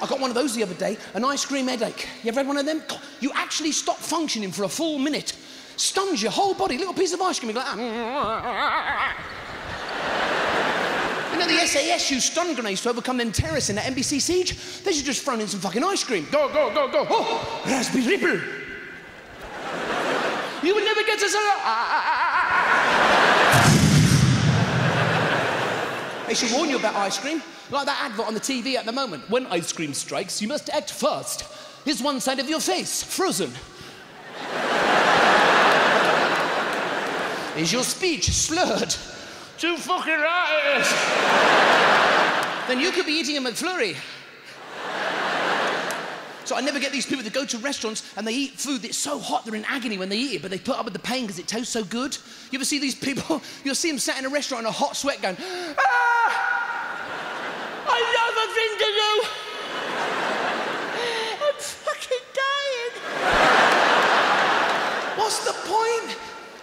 I got one of those the other day, an ice cream headache. You ever had one of them? You actually stop functioning for a full minute. Stuns your whole body, little piece of ice cream, you go like that. You know the SAS used stun grenades to overcome them terrorists in that NBC siege? They should just thrown in some fucking ice cream. Go, go, go, go. Oh, raspberry ripple. You would never get us a... They should warn you about ice cream. Like that advert on the TV at the moment. When ice cream strikes, you must act fast. Here's one side of your face, frozen. Is your speech slurred? Too fucking right. Then you could be eating a McFlurry. So I never get these people that go to restaurants and they eat food that's so hot they're in agony when they eat it, but they put up with the pain because it tastes so good. You ever see these people? You'll see them sat in a restaurant in a hot sweat going, ah! I know nothing to do. I'm fucking dying. What's the point?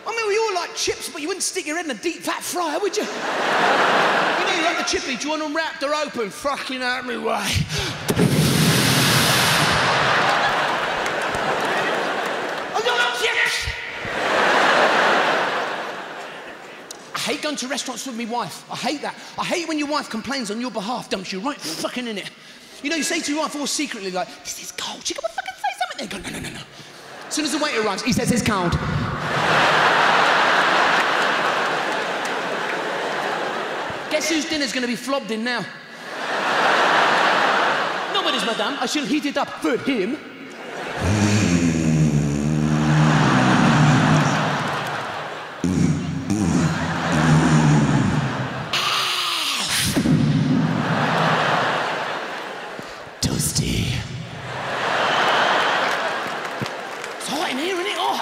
I mean, we all like chips, but you wouldn't stick your head in a deep fat fryer, would you? You know, you like the chippy. Do you want them wrapped or open? Fucking out me way. I don't want chips! I hate going to restaurants with my wife. I hate that. I hate when your wife complains on your behalf, don't you? Right fucking in it. You know, you say to your wife all secretly, like, this is cold. She goes, well, fucking say something. They go, no, no, no, no. As soon as the waiter arrives, he says it's cold. Guess whose dinner's going to be flobbed in now? Nobody's, madame. I shall heat it up for him. Toasty. It's hot in here, isn't it? Oh.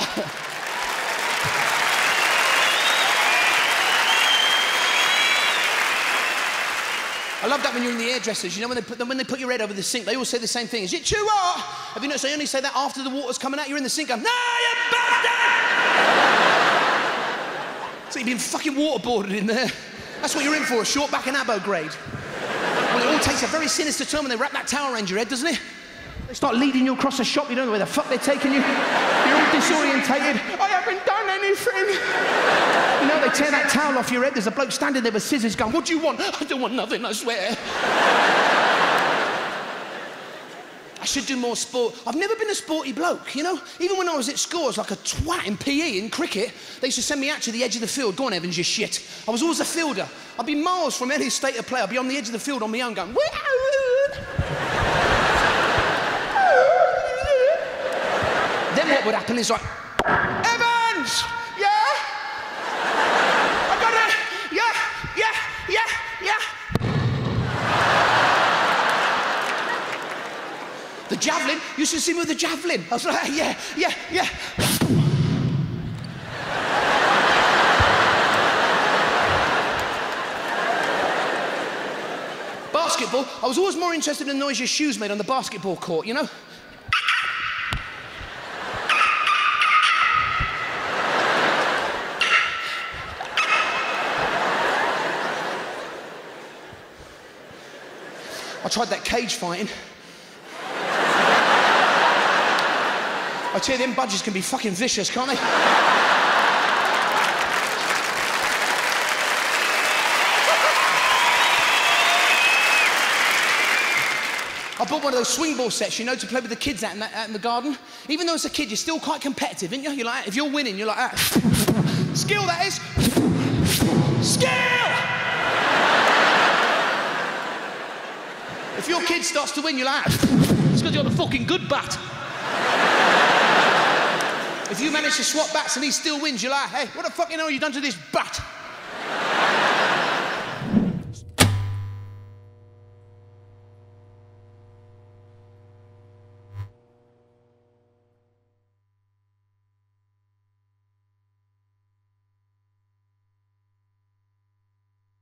I love that when you're in the hairdressers, you know, when they put your head over the sink, they all say the same thing. Is it too hot? Have you noticed they only say that after the water's coming out? You're in the sink going, no, you bastard! So you've been fucking waterboarded in there. That's what you're in for, a short back and abo grade. Well, it all takes a very sinister turn when they wrap that towel around your head, doesn't it? They start leading you across a shop, you don't know where the fuck they're taking you. You're all disorientated. I haven't done anything. You know, they tear that towel off your head, there's a bloke standing there with scissors going, what do you want? I don't want nothing, I swear. I should do more sport. I've never been a sporty bloke, you know? Even when I was at school, I was like a twat in PE, in cricket. They used to send me out to the edge of the field. Go on, Evans, you shit. I was always a fielder. I'd be miles from any state of play. I'd be on the edge of the field on my own going, then what would happen is like, Evans! The javelin, you should see me with the javelin. I was like, yeah, yeah, yeah. Basketball, I was always more interested in the noise your shoes made on the basketball court, you know? I tried that cage fighting. I tell you, them budgies can be fucking vicious, can't they? I bought one of those swing ball sets, you know, to play with the kids out in the garden. Even though as a kid, you're still quite competitive, aren't you? You're like, if you're winning, you're like that. Skill, that is. Skill! If your kid starts to win, you're like, it's because you're the fucking good bat. If you manage to swap bats and he still wins, you're like, hey, what the fuck you know you done to this bat?